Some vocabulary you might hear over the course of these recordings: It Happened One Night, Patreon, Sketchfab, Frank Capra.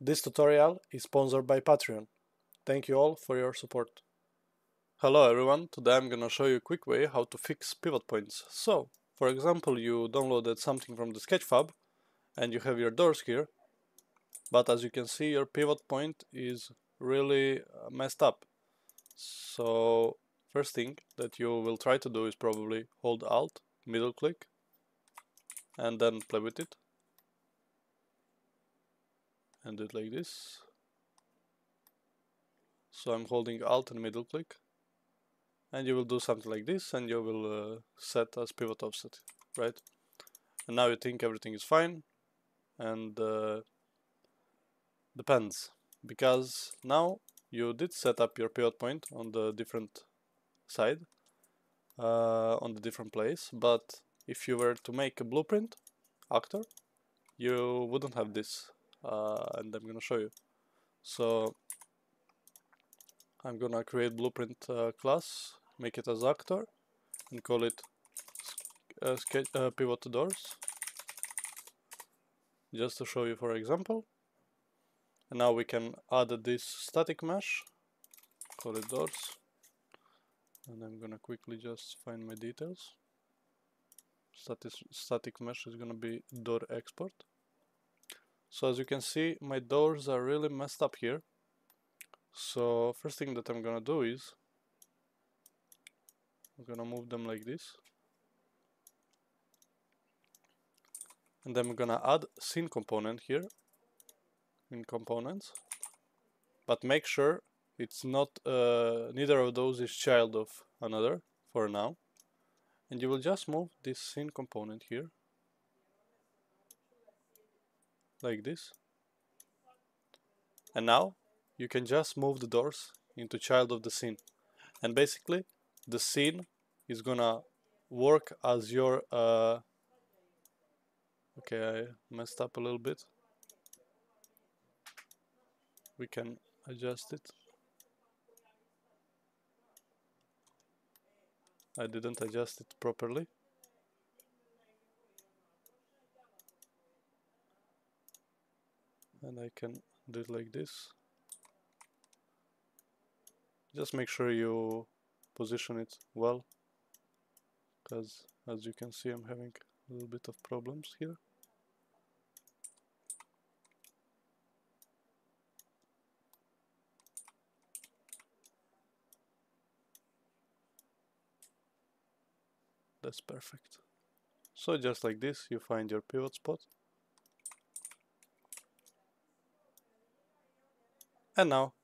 This tutorial is sponsored by Patreon. Thank you all for your support. Hello everyone, today I'm gonna show you a quick way how to fix pivot points. So, for example, you downloaded something from the Sketchfab and you have your doors here, but as you can see your pivot point is really messed up. So, first thing that you will try to do is probably hold Alt, middle click, and then play with it. And do it like this. So I'm holding Alt and middle click, and you will do something like this, and you will set as pivot offset, right? And now you think everything is fine, and depends, because now you did set up your pivot point on the different side, on the different place. But if you were to make a blueprint actor, you wouldn't have this. And I'm gonna show you. So I'm gonna create blueprint class, make it as actor, and call it pivot doors, just to show you for example. And now we can add this static mesh, call it doors, and I'm gonna quickly just find my details. Static mesh is gonna be door export. So as you can see, my doors are really messed up here. So first thing that I'm gonna do is I'm gonna move them like this, and then I'm gonna add scene component here in components, but make sure it's not neither of those is child of another for now. And you will just move this scene component here like this, and now you can just move the doors into child of the scene, and basically the scene is gonna work as your okay, I messed up a little bit, we can adjust it. I didn't adjust it properly. And I can do it like this. Just make sure you position it well, because as you can see I'm having a little bit of problems here. That's perfect. So just like this you find your pivot spot. And now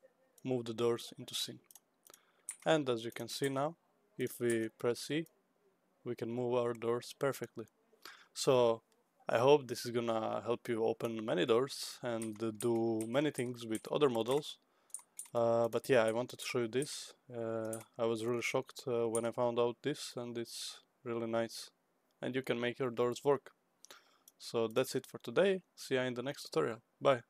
move the doors into scene. And as you can see now, if we press C, we can move our doors perfectly. So I hope this is gonna help you open many doors and do many things with other models. But yeah, I wanted to show you this. I was really shocked when I found out this, and it's really nice. And you can make your doors work. So that's it for today. See you in the next tutorial. Bye.